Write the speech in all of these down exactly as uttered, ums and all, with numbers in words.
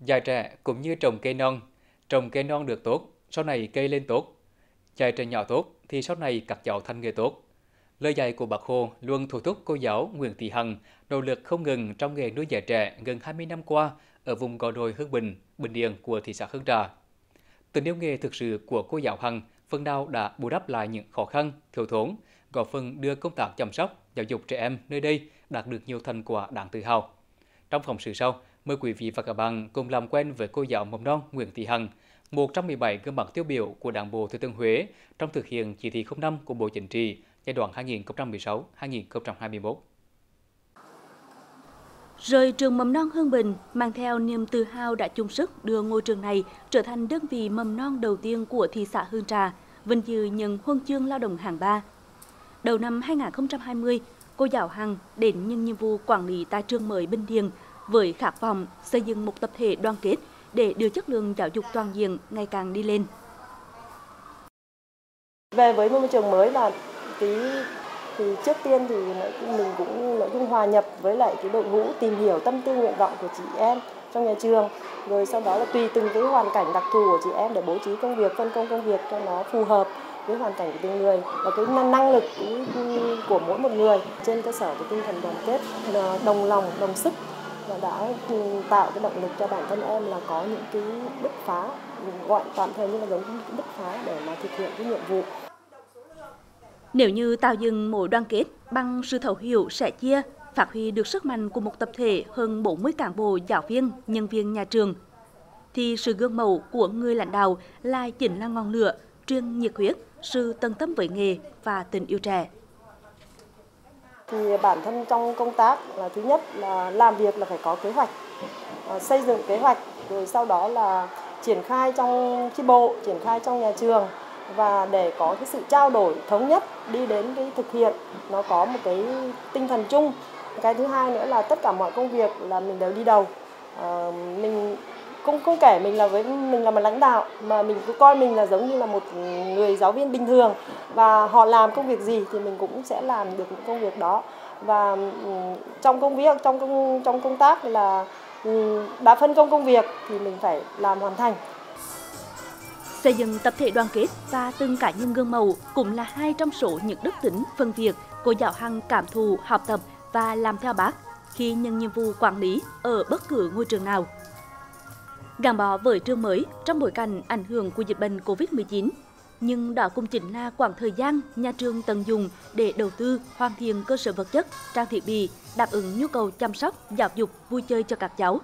Già trẻ cũng như trồng cây non, trồng cây non được tốt, sau này cây lên tốt. Dạy trẻ nhỏ tốt thì sau này các cháu thành người tốt. Lời dạy của Bác Hồ luôn thôi thúc cô giáo Nguyễn Thị Hằng nỗ lực không ngừng trong nghề nuôi dạy trẻ gần hai mươi năm qua ở vùng gò đồi Hương Bình, Bình Điền của thị xã Hương Trà. Tình yêu nghề thực sự của cô giáo Hằng phần nào đã bù đắp lại những khó khăn, thiếu thốn, góp phần đưa công tác chăm sóc, giáo dục trẻ em nơi đây đạt được nhiều thành quả đáng tự hào. Trong phóng sự sau, mời quý vị và các bạn cùng làm quen với cô giáo mầm non Nguyễn Thị Hằng, một trong mười bảy gương mặt tiêu biểu của Đảng bộ Thừa Thiên Huế trong thực hiện chỉ thị không năm của Bộ Chính trị giai đoạn hai nghìn không trăm mười sáu đến hai nghìn không trăm hai mươi mốt. Rời trường mầm non Hương Bình mang theo niềm tự hào đã chung sức đưa ngôi trường này trở thành đơn vị mầm non đầu tiên của thị xã Hương Trà, vinh dự nhận huân chương lao động hạng ba. Đầu năm hai nghìn không trăm hai mươi, cô giáo Hằng đến nhận nhiệm vụ quản lý tại trường mới Bình Điền với khát vọng xây dựng một tập thể đoàn kết để đưa chất lượng giáo dục toàn diện ngày càng đi lên. Về với môi trường mới là tí thì trước tiên thì mình cũng nói chung hòa nhập với lại cái đội ngũ, tìm hiểu tâm tư nguyện vọng của chị em trong nhà trường, rồi sau đó là tùy từng cái hoàn cảnh đặc thù của chị em để bố trí công việc, phân công công việc cho nó phù hợp với hoàn cảnh của từng người và cái năng lực của mỗi một người. Trên cơ sở của tinh thần đoàn kết, đồng lòng, đồng sức đã tạo cái động lực cho bản thân em là có những cái bứt phá, gọi tạm thời như là giống như bứt phá để mà thực hiện cái nhiệm vụ. Nếu như tạo dựng mối đoàn kết bằng sự thấu hiểu, sẻ chia, phát huy được sức mạnh của một tập thể hơn bốn mươi cán bộ, giáo viên, nhân viên nhà trường, thì sự gương mẫu của người lãnh đạo lại chính là ngọn lửa truyền nhiệt huyết, sự tận tâm với nghề và tình yêu trẻ. Thì bản thân trong công tác là thứ nhất là làm việc là phải có kế hoạch, xây dựng kế hoạch, rồi sau đó là triển khai trong chi bộ, triển khai trong nhà trường và để có cái sự trao đổi thống nhất đi đến cái thực hiện, nó có một cái tinh thần chung. Cái thứ hai nữa là tất cả mọi công việc là mình đều đi đầu. À, mình không không kể mình là với mình là một lãnh đạo mà mình cứ coi mình là giống như là một người giáo viên bình thường và họ làm công việc gì thì mình cũng sẽ làm được những công việc đó. Và trong công việc trong công trong công tác là đã phân công công việc thì mình phải làm hoàn thành. Xây dựng tập thể đoàn kết và từng cá nhân gương mẫu cũng là hai trong số những đức tính phân việc cô giáo Hằng cảm thụ, học tập và làm theo Bác khi nhận nhiệm vụ quản lý ở bất cứ ngôi trường nào. Gắn bó với trường mới trong bối cảnh ảnh hưởng của dịch bệnh Covid mười chín, nhưng đó cũng chính là khoảng thời gian nhà trường tận dụng để đầu tư hoàn thiện cơ sở vật chất, trang thiết bị, đáp ứng nhu cầu chăm sóc, giáo dục, vui chơi cho các cháu.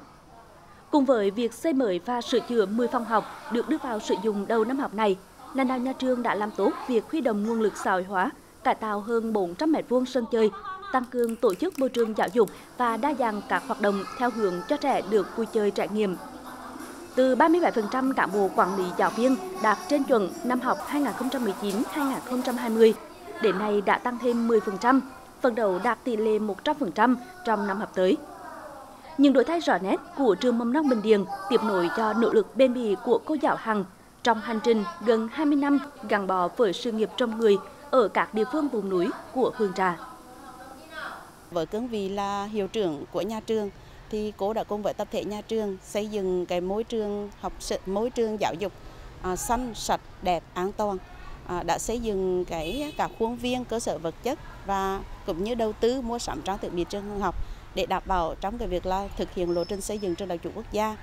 Cùng với việc xây mới và sửa chữa mười phòng học được đưa vào sử dụng đầu năm học này, lãnh đạo nhà trường đã làm tốt việc huy động nguồn lực xã hội hóa, cải tạo hơn bốn trăm mét vuông sân chơi, tăng cường tổ chức môi trường giáo dục và đa dạng các hoạt động theo hướng cho trẻ được vui chơi trải nghiệm. Từ ba mươi bảy phần trăm cán bộ quản lý giáo viên đạt trên chuẩn năm học hai nghìn không trăm mười chín đến hai nghìn không trăm hai mươi, đến nay đã tăng thêm mười phần trăm, phấn đấu đạt tỷ lệ một trăm phần trăm trong năm học tới. Những đổi thay rõ nét của trường mầm non Bình Điền tiếp nối cho nỗ lực bền bỉ của cô giáo Hằng trong hành trình gần hai mươi năm gắn bó với sự nghiệp trong người ở các địa phương vùng núi của Hương Trà. Với cương vị là hiệu trưởng của nhà trường, thì cô đã cùng với tập thể nhà trường xây dựng cái môi trường học môi trường giáo dục à, xanh, sạch, đẹp, an toàn, à, đã xây dựng cái cả khuôn viên, cơ sở vật chất và cũng như đầu tư mua sắm trang thiết bị trường học để đảm bảo trong cái việc là thực hiện lộ trình xây dựng trường đại học quốc gia.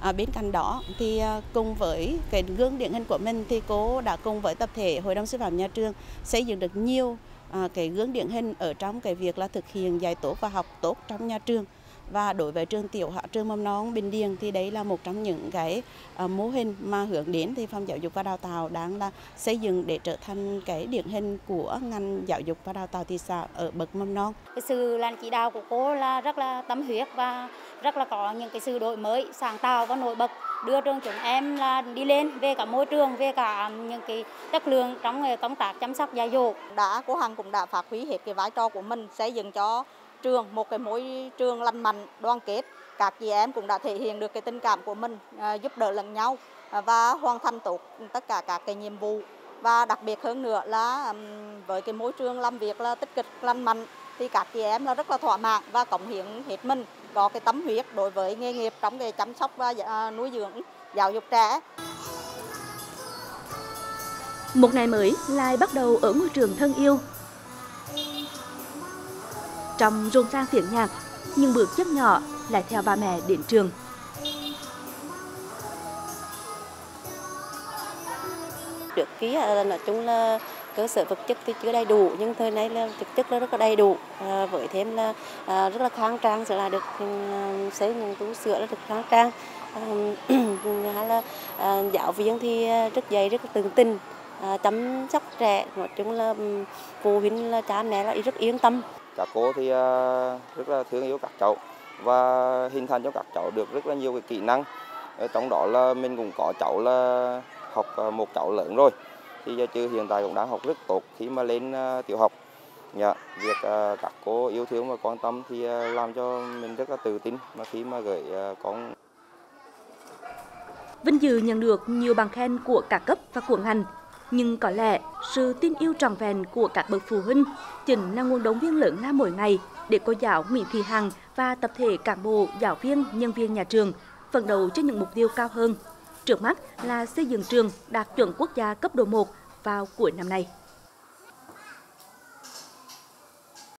À, bên cạnh đó thì cùng với cái gương điển hình của mình thì cô đã cùng với tập thể hội đồng sư phạm nhà trường xây dựng được nhiều à, cái gương điển hình ở trong cái việc là thực hiện dạy tốt và học tốt trong nhà trường. Và đối với trường tiểu học, trường mầm non Bình Điền thì đấy là một trong những cái uh, mô hình mà hướng đến thì phòng giáo dục và đào tạo đang là xây dựng để trở thành cái điển hình của ngành giáo dục và đào tạo thị xã ở bậc mầm non. Cái sự làm chỉ đạo của cô là rất là tâm huyết và rất là có những cái sự đổi mới, sáng tạo và nổi bật, đưa trường chúng em là đi lên về cả môi trường, về cả những cái chất lượng trong công tác chăm sóc giáo dục. Đã cô Hằng cũng đã phát huy hết cái vai trò của mình xây dựng cho trường một cái môi trường lành mạnh, đoàn kết. Các chị em cũng đã thể hiện được cái tình cảm của mình, giúp đỡ lẫn nhau và hoàn thành tốt tất cả các cái nhiệm vụ. Và đặc biệt hơn nữa là với cái môi trường làm việc là tích cực, lành mạnh thì các chị em là rất là thỏa mãn và cống hiến hết mình. có cái tâm huyết đối với nghề nghiệp trong nghề chăm sóc và nuôi dưỡng giáo dục trẻ. Một ngày mới lại bắt đầu ở ngôi trường thân yêu. Trong rộn ràng tiếng nhạc, những bước chân nhỏ lại theo ba mẹ đến trường. Trước kia là nói chung là cơ sở vật chất thì chưa đầy đủ, nhưng thời nay là thực chất là rất là đầy đủ, à, với thêm là à, rất là khang trang, sẽ là được xây những tủ sữa rất khang trang, hay là à, giáo viên thì rất dày, rất là tường tình, à, chăm sóc trẻ, nói chung là phụ huynh là cha mẹ là rất yên tâm. Các cô thì rất là thương yêu các cháu và hình thành cho các cháu được rất là nhiều cái kỹ năng. Ở trong đó là mình cũng có cháu là học một cháu lớn rồi, thì giờ chứ hiện tại cũng đang học rất tốt khi mà lên tiểu học. Dạ, việc các cô yêu thương và quan tâm thì làm cho mình rất là tự tin mà khi mà gửi con. Vinh dự nhận được nhiều bằng khen của cả cấp và của ngành. Nhưng có lẽ sự tin yêu trọn vẹn của các bậc phụ huynh chính là nguồn động viên lớn lao mỗi ngày để cô giáo Nguyễn Thị Hằng và tập thể cán bộ, giáo viên, nhân viên nhà trường phấn đấu cho những mục tiêu cao hơn. Trước mắt là xây dựng trường đạt chuẩn quốc gia cấp độ một vào cuối năm nay.